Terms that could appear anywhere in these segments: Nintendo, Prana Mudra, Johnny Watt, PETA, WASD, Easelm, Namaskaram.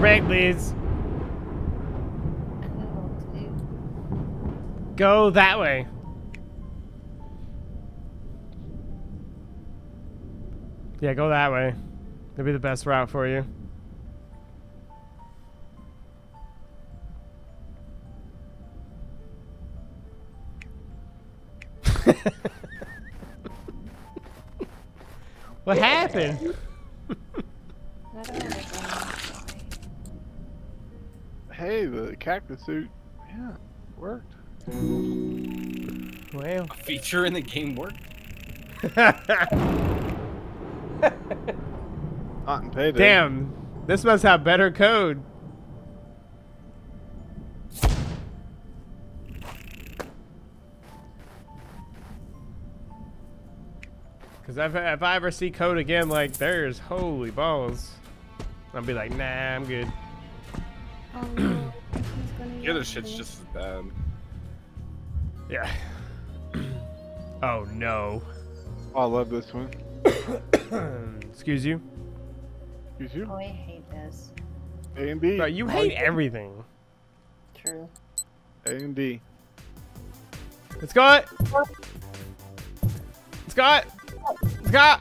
back, please. Go that way. Yeah, go that way. That'd be the best route for you. What happened? Hey, the cactus suit. Yeah, worked. Well, a feature in the game worked. Damn, this must have better code. Cause if I ever see code again like there's holy balls, I'll be like, nah, I'm good. Oh, no. The other shit's just as bad. Yeah. Oh no. Oh, I love this one. Excuse you. Excuse you. Oh, I hate this. A and B. Bro, you hate everything. True. A and B. Let's go it. Let's go it. Let's go.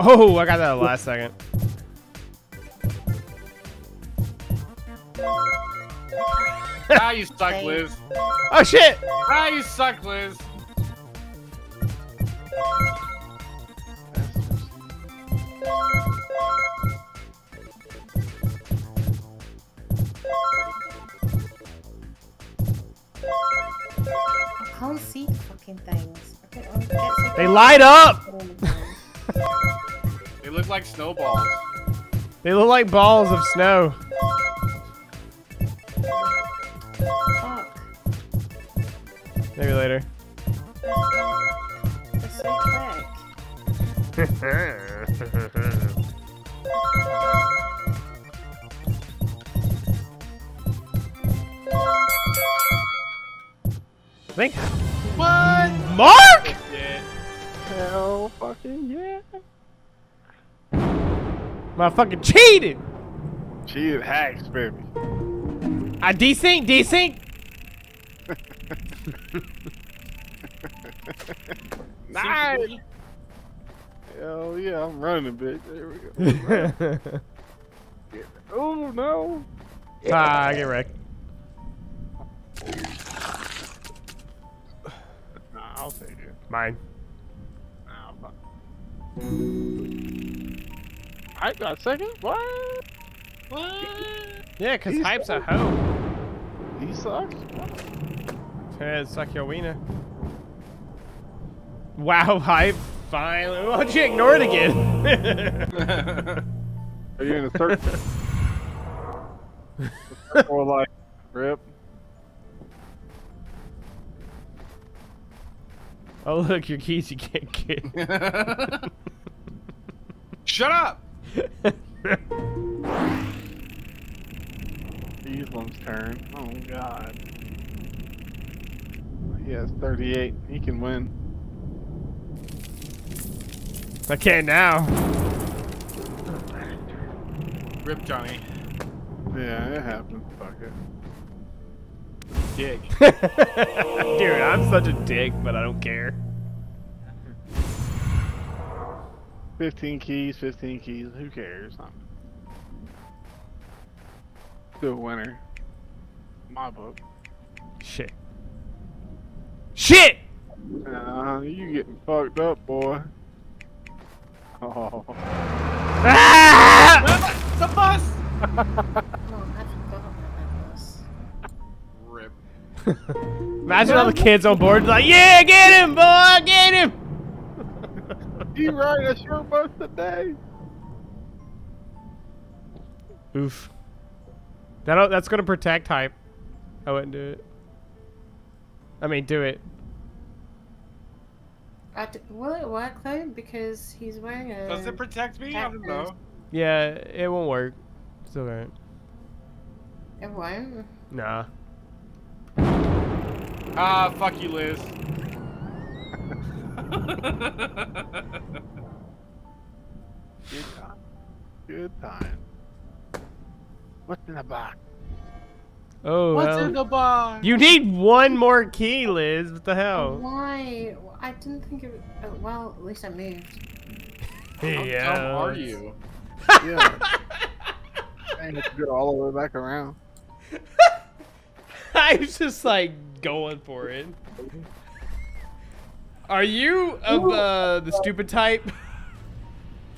Oh, I got that last second. Ah, you suck, Liz. Oh shit! Ah, you suck, Liz. I can't see fucking things. I can't get some they light up. They look like snowballs. They look like balls of snow. Maybe later. It's so quick. Think. What? Mark? Yeah. Hell fucking yeah. My fucking cheated. Cheated hacks, baby. I desync, desync. Nice. Hell yeah, I'm running, bitch. There we go. Yeah. Oh no! Yeah. Ah, I get wrecked. Nah, I'll take it. Mine. Nah, Hype got second? What? What? Yeah, cause he's Hype's at home. He sucks. Suck your wiener. Wow, Hype. Finally. Why don't you ignore it again? Are you in a circle? Or like, rip. Oh, look, your keys you can't get. Shut up! Easlem's turn. Oh, God. He has 38. He can win. I can't now. Rip Johnny. Yeah, it happens. Fuck it. Dick. Dude, I'm such a dick, but I don't care. 15 keys, 15 keys. Who cares? I'm still a winner. My book. Shit. Shit! You getting fucked up, boy. Oh. Ah! It's a bus! No, I forgot about that bus. Rip. Imagine all the kids on board like, yeah, get him, boy, get him! You ride a short bus today. Oof. That's gonna protect Hype. I wouldn't do it. I mean, do it. Will it work though? Because he's wearing a. Does it protect me? I don't know. Yeah, it won't work. It's alright. It won't? Nah. Ah, fuck you, Liz. Good time. Good time. What's in the box? Oh, what's in the box? You need one more key, Liz. What the hell? Why? I didn't think it was... Well, at least I moved. How dumb are you? Yeah. I need to get all the way back around. I was just like going for it. Are you of the stupid type?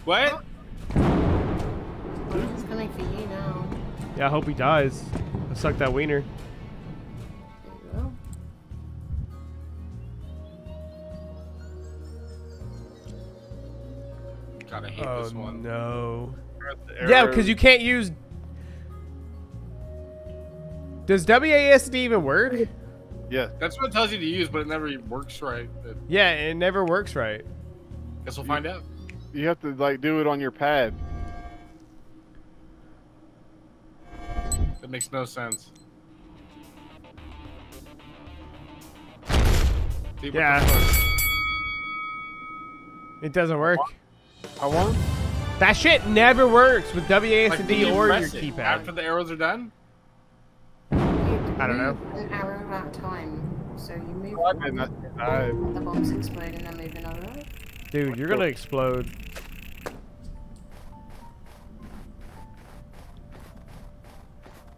What? He's coming for you now. Yeah, I hope he dies. I suck that wiener. There you go. God, I hate this one. No. Yeah, because you can't use. Does WASD even work? Yeah, that's what it tells you to use, but it never works right. Yeah, it never works right. Guess we'll find out. You have to like do it on your pad. That makes no sense. Yeah. It doesn't work. I won? That shit never works with WASD like, or your keypad. After the arrows are done? I don't know. An arrow at a time. So you move the bombs explode and then move another. Dude, you're gonna explode.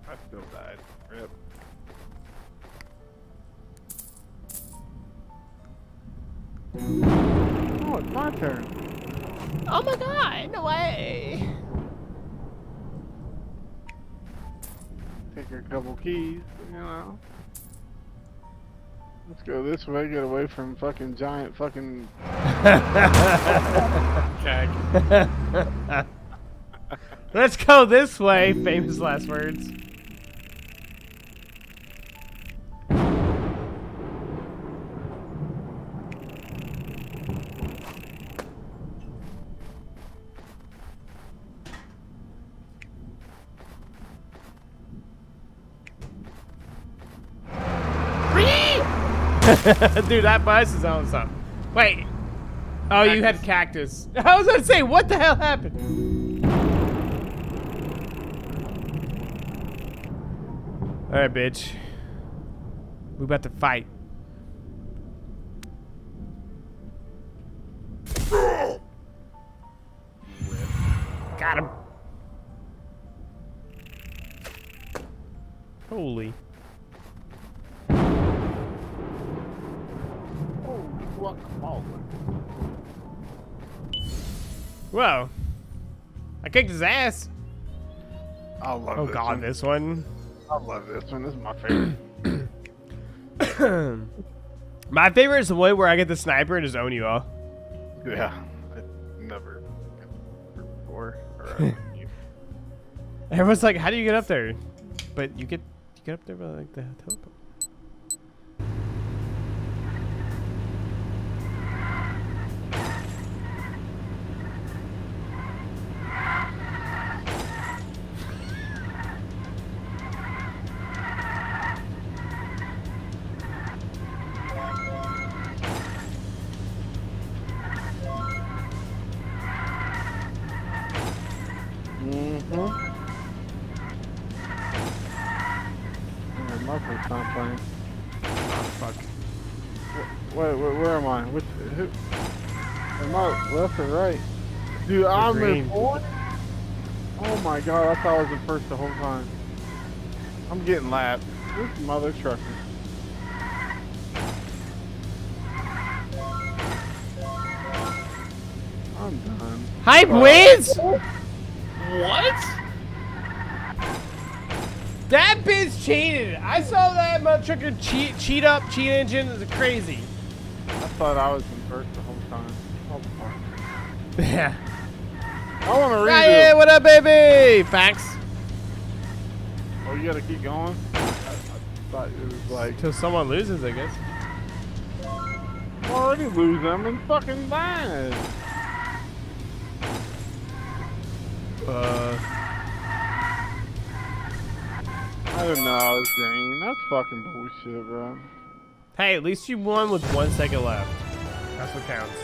I still died. Rip. Oh, it's my turn. Oh my god, no way! Take your couple keys, you know. Let's go this way, get away from fucking giant fucking... Let's go this way, famous last words. Dude, that bus is on something. Wait. Oh, cactus. You had cactus. I was gonna say, what the hell happened? Alright, bitch. We about to fight. Got him. Holy. Whoa. I kicked his ass. I love this one. This one. I love this one. This is my favorite. My favorite is the one where I get the sniper and just own you all. Yeah. I never before. Everyone's like, how do you get up there? But you get up there by like the teleport. Dude, I'm in fourth? Oh my god, I thought I was in first the whole time. I'm getting lapped. This mother trucker. I'm done. Hype wins? What? That bitch cheated. I saw that mother trucker cheat engine. It was crazy. I thought I was in first the whole time. Oh, fuck. Yeah. I want to redo. Hey, what up, baby? Facts. Oh, you gotta keep going. I thought it was like till someone loses, I guess. I'm already losing. I'm in fucking line. I don't know. I was green. That's fucking bullshit, bro. Hey, at least you won with 1 second left. That's what counts.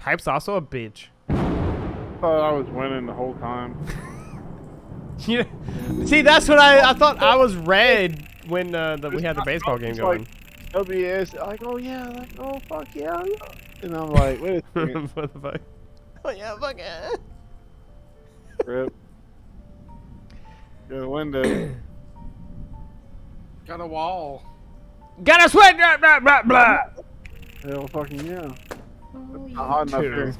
Hype's also a bitch. I thought I was winning the whole time. Yeah. See, that's what I thought. I was red when we had the baseball game going. Nobody asked, like, oh yeah, like, oh fuck yeah, and I'm like, wait a second. What the fuck? Oh yeah, fuck yeah. Rip. Go to the window. Got a wall. Got a sweat. Blah blah blah blah. Hell fucking yeah. Oh, yeah. Hard enough here.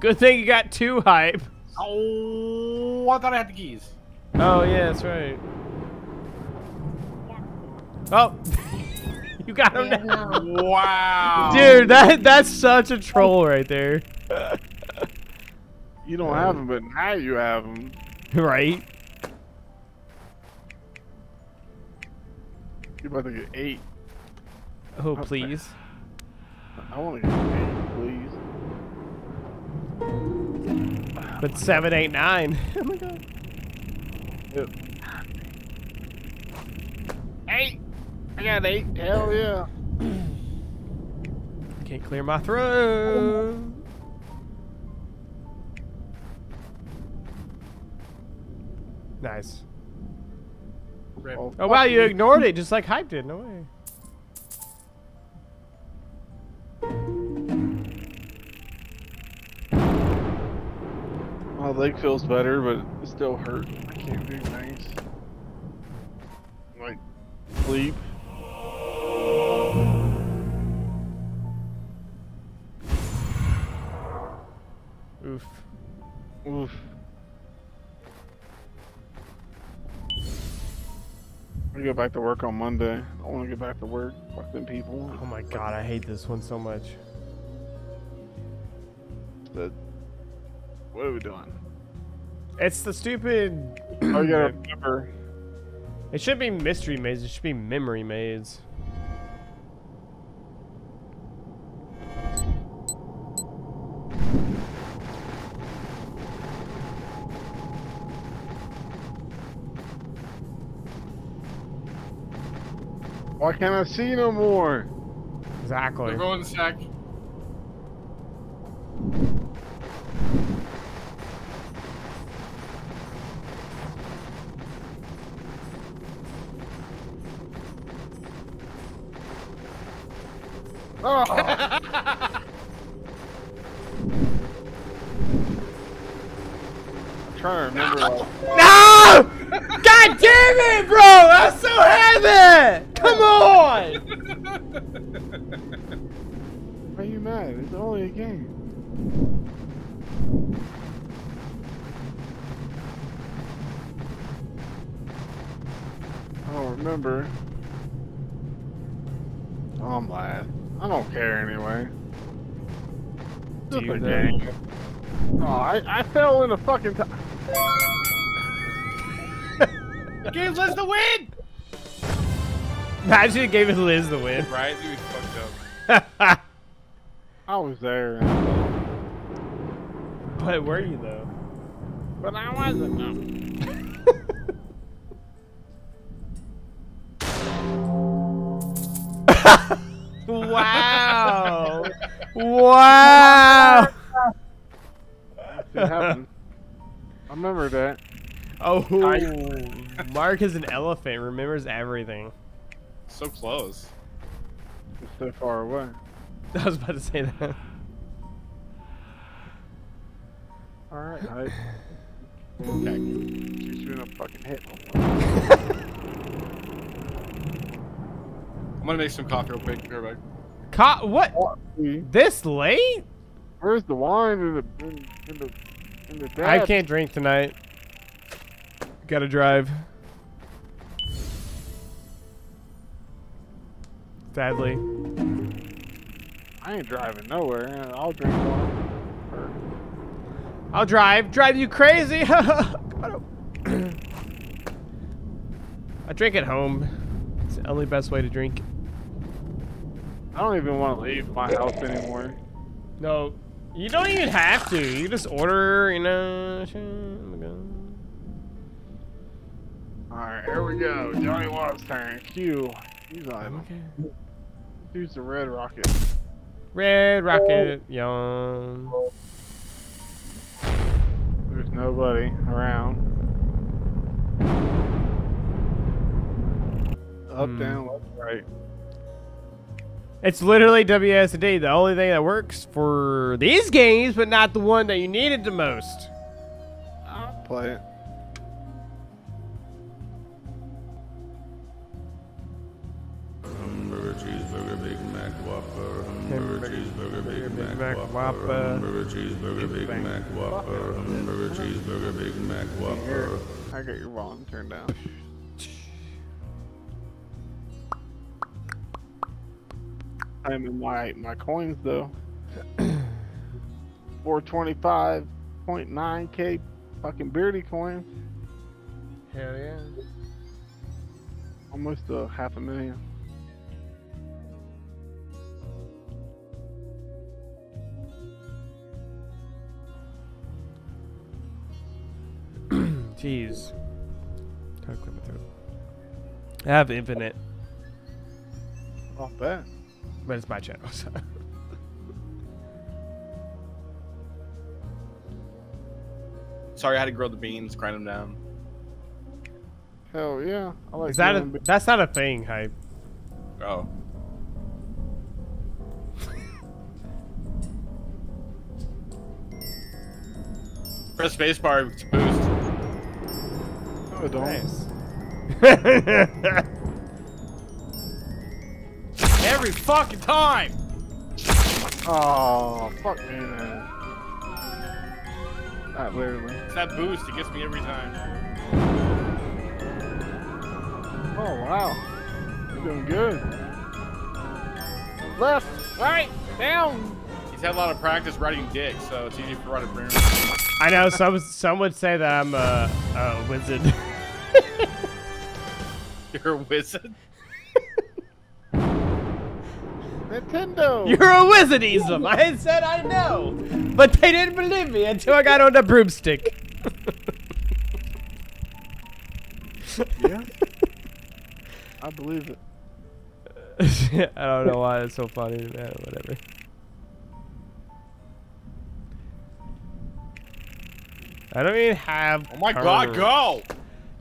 Good thing you got two hype. Oh, I thought I had the keys. Oh yeah, that's right. Oh. You got him now. Wow. Dude, that's such a troll right there. You don't have him, but now you have him. Right? You're about to get 8. Oh, please. I want to get 8, please. But 7, 8, 9. Oh my god. Yep. 8! I got 8. Hell yeah. Can't clear my throat. Nice. Oh, oh wow, you ignored it just like Hype did. No way. My leg feels better, but it still hurts. I can't do things. Like, sleep. Oof. Oof. I'm gonna go back to work on Monday. I want to get back to work. Fuck them people. Oh my god, I hate this one so much. The, what are we doing? It's the stupid. Oh, you gotta remember. It should be mystery maze. It should be memory maze. Why can't I see no more? Exactly. They're going sack. Oh. I'm trying to remember. No! No! God damn it, bro! I'm so heavy! Come on! Why are you mad? It's only a game. I don't remember. Oh, I'm glad. I don't care anyway. It's a game. Oh, I fell in a fucking t- The game lets the win! Imagine it gave Liz the win. Right? He was fucked up. I was there. But were you though? But I wasn't though. Wow. Wow. It happened. I remember that. Oh, Mark is an elephant, remembers everything. So close. It's so far away. I was about to say that. Alright, I shoot you in a fucking hit. I'm gonna make some coffee real quick. Go back. What? Coffee? This late? Where's the wine in the dab? I can't drink tonight. Gotta drive. Sadly. I ain't driving nowhere. I'll drink one. I'll drive. Drive you crazy. I drink at home. It's the only best way to drink. I don't even want to leave my house anymore. No. You don't even have to. You just order, you know. Alright, here we go. Johnny Watt's turn. Q. He's on. Okay. Dude's a red rocket. Red rocket, yawn. There's nobody around. up, down, left, right. It's literally WSD, the only thing that works for these games, but not the one that you needed the most. I'll play it. Hamburger, cheeseburger, Big Mac, Whopper. Hamburger, cheeseburger, Big Mac, Whopper. Hamburger, cheeseburger, Big Mac, Whopper. Hamburger, cheeseburger, Big Mac, Whopper. I got your volume turned down. I mean, my coins though. 425.9K fucking beardy coins. Hell yeah. Almost a $500,000. Jeez. Try to clip it through. I have infinite. Off that. But it's my channel, so. Sorry, I had to grill the beans, grind them down. Hell yeah. I like that's not a thing, Hype. Oh. Press spacebar to boost. Oh, don't. Nice. Every fucking time! Oh, fuck me, man. Not literally. It's that boost, it gets me every time. Oh, wow. You're doing good. Left, right, down! He's had a lot of practice riding dick, so it's easy for riding boomer. I know, some would say that I'm a wizard. You're a wizard? Nintendo! You're a wizard, Easelm! I had said I know! But they didn't believe me until I got on the broomstick. Yeah? I believe it. I don't know why it's so funny, man. Whatever. I don't even have... Oh my god, go!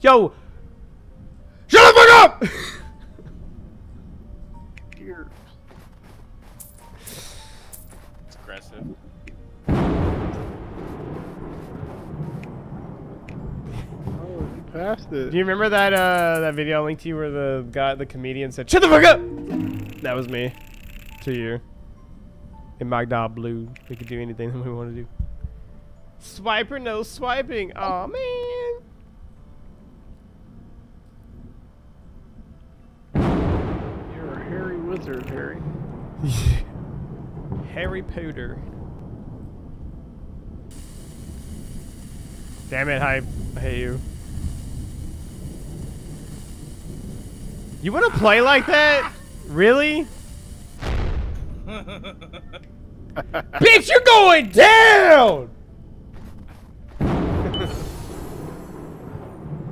Yo! Shut the fuck up! Here. Aggressive. Oh, you passed it. Do you remember that that video I linked to you where the guy, the comedian, said "Shut the fuck up"? That was me. To you. In Magda Blue, we could do anything that we want to do. Swipe or no swiping? Aw, man. You're a hairy wizard, Harry. Harry Potter. Damn it, Hype. I hate you. You want to play like that? Really? Bitch, you're going down!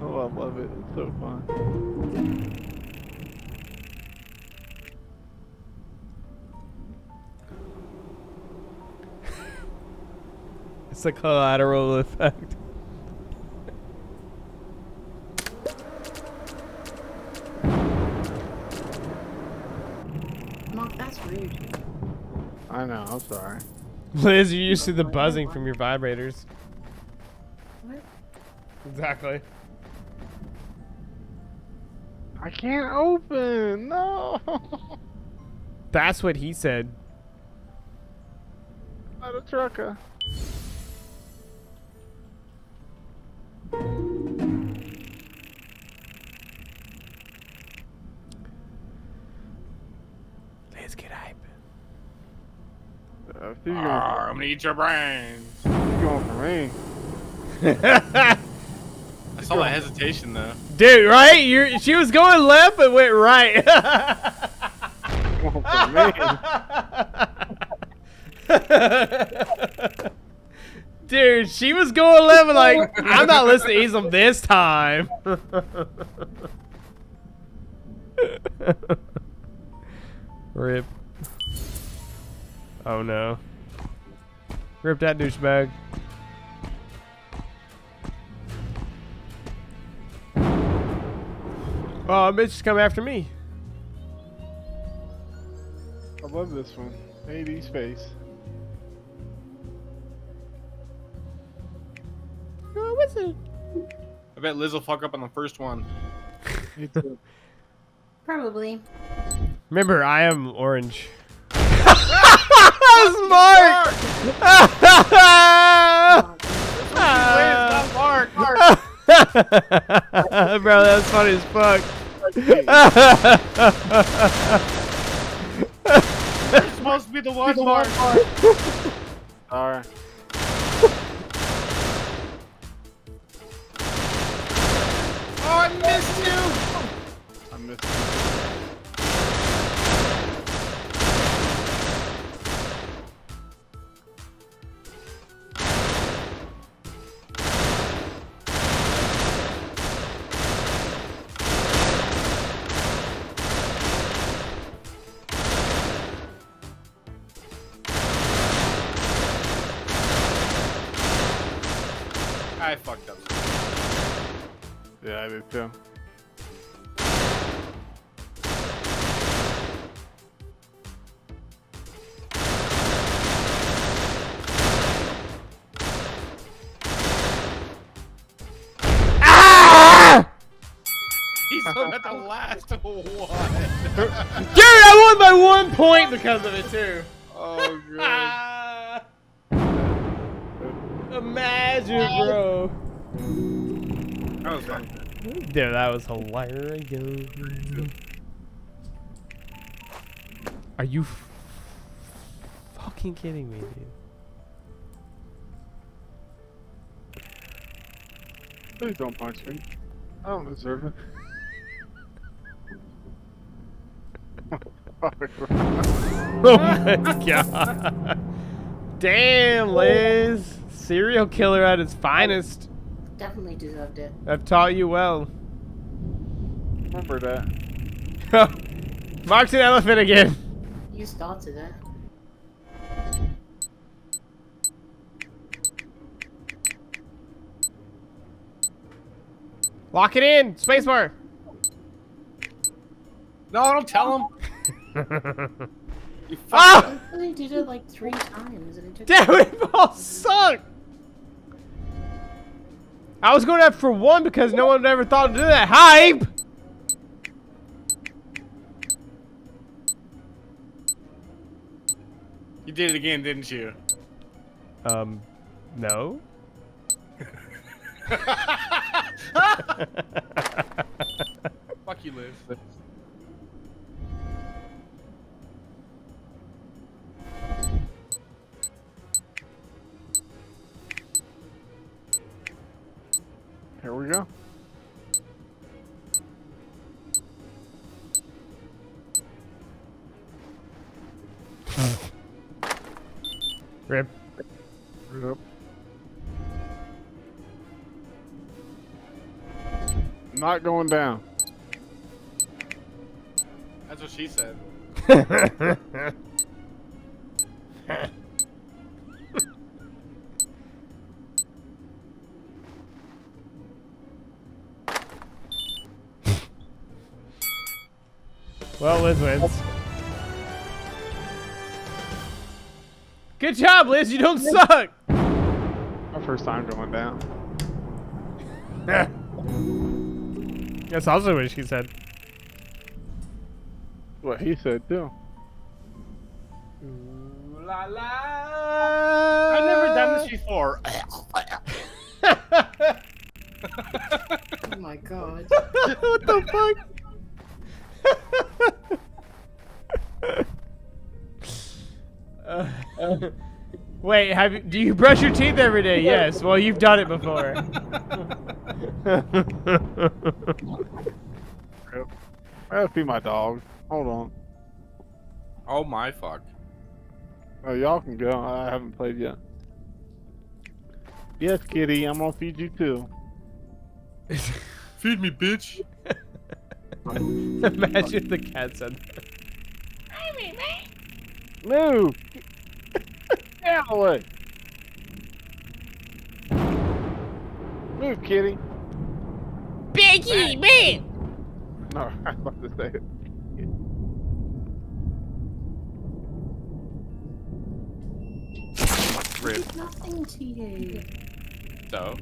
Oh, I love it. It's so fun. It's a collateral effect. Mark, that's rude. I know, I'm sorry. Liz, you're used to the buzzing from your vibrators. What? Exactly. I can't open! No! That's what he said. Not a trucker. Let's get hype. I'm gonna eat your brains. You're going for me. I saw that hesitation though. Dude, right? She was going left but went right. Going for me. Dude, she was going level like, I'm not listening to Easelm this time. Rip. Oh no. Rip that douchebag. Oh, bitch, come after me. I love this one. AD space. Oh, what's it? I bet Liz will fuck up on the first one. Me too. Probably. Remember, I am orange. Mark! Bro, that was funny as fuck. You're supposed to be the one, Mark. Alright. Oh, I missed you! I missed you. I fucked up. Yeah, I did too. Ah! He's at the last one. Dude, I won by 1 point because of it too. Oh, God. Imagine, bro. That was fun. Dude, that was hilarious. Are you fucking kidding me, dude? Please don't punch me. I don't deserve it. Oh my God. Damn, Liz. Serial killer at its finest. Definitely deserved it. I've taught you well. Remember that. Mark's an elephant again. You started it. Lock it in. Spacebar. No, don't tell him. You fucked up. I did it like 3 times and it took. Damn, we both suck. I was going up for 1 because no one ever thought to do that. Hype! You did it again, didn't you? No. Fuck you, Liz. Here we go. Rip. Rip. Not going down. That's what she said. Well, Liz wins. Good job, Liz. You don't suck. My first time going down. That's also what she said. What he said too. Ooh, la, la. I've never done this before. Oh my God. What the fuck? Wait, do you brush your teeth every day? Yes. Well, you've done it before. That'd be my dog. Hold on. Oh my fuck. Oh, y'all can go. I haven't played yet. Yes, kitty. I'm gonna feed you too. Feed me, bitch. Imagine if the cat said that. Move! Get out of the way! Move, kitty! Big kitty, man! No, I was about to say it. rude. I did nothing to you. So?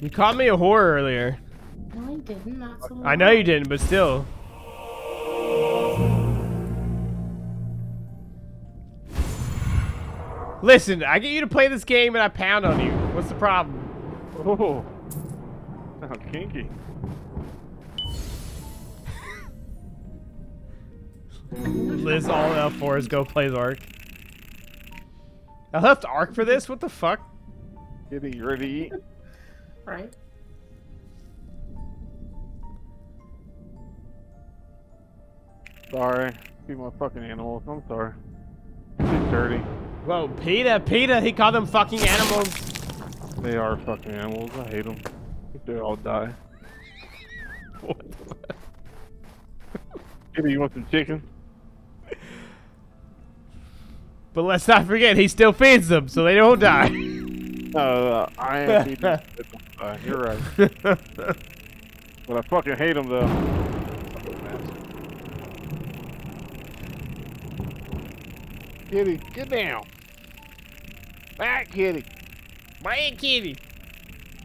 You called me a whore earlier. No, I didn't. That's all I know you didn't, but still. Listen, I get you to play this game and I pound on you. What's the problem? Oh, how kinky. Liz all out for is go play Ark. I left Ark for this? What the fuck? Kitty, you ready to eat? Right. Sorry. Feed my fucking animals. I'm sorry. Too dirty. Whoa, PETA! PETA! He called them fucking animals! They are fucking animals. I hate them. They all die. What the fuck? Kitty, you want some chicken? But let's not forget, he still feeds them, so they don't die. No, I am feeding them. You're right. But I fucking hate them, though. Kitty, get down. Back, kitty. Back, kitty.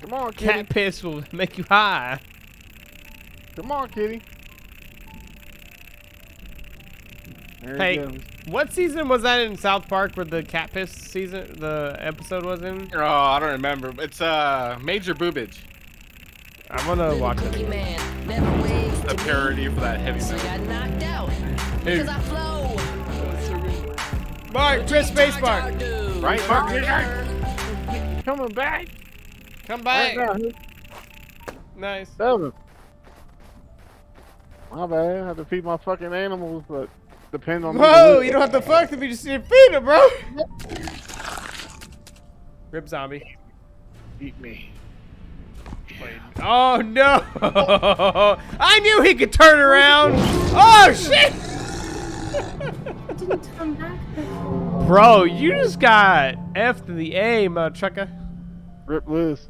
Come on, kitty. Cat piss will make you high. Come on, kitty. There hey, what season was that in South Park where the cat piss season, the episode was in? Oh, I don't remember. It's Major Boobage. I'm gonna watch it. Man, never waits a parody for that heavy metal. I got knocked out because I flow. Mark, press spacebar. Right, Mark. You're coming back. Come back. Right, nice. Seven. My bad. I had to feed my fucking animals, but. Depend on whoa, you don't have to fuck if you just need to feed him, bro. Rip zombie. Eat me. Oh no! I knew he could turn around! Oh shit! It didn't come back. Bro, you just got F to the A, motherfucker. Rip loose.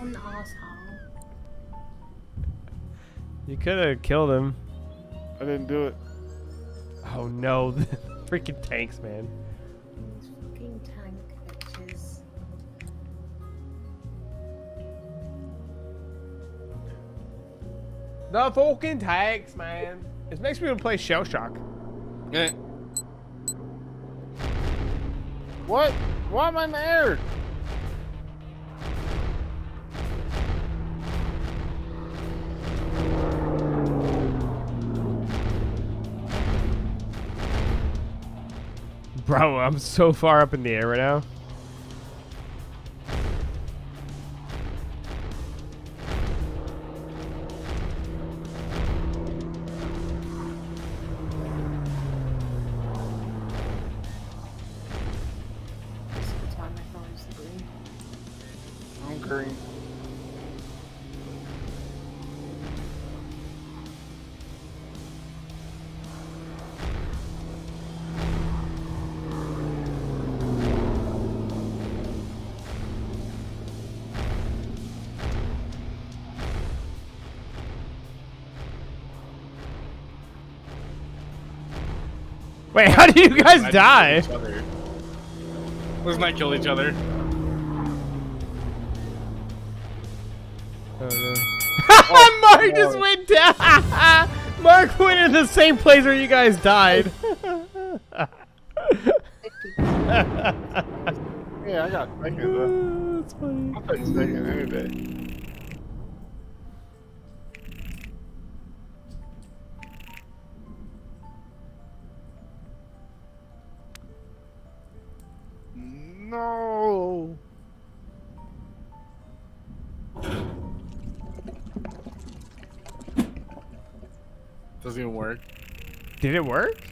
An asshole. You could have killed him. I didn't do it. Oh no, the freaking tanks, man. These fucking tank bitches. The fucking tanks, man. It makes me want to play Shell Shock. Eh. What? Why am I in the air? Bro, I'm so far up in the air right now. I'm green. Wait, how do you guys die? Let's not kill each other. Oh, no. Mark just went down. Mark went in the same place where you guys died. Yeah, I got second though. That's funny. I'll take second any day. No. Doesn't even work. Did it work?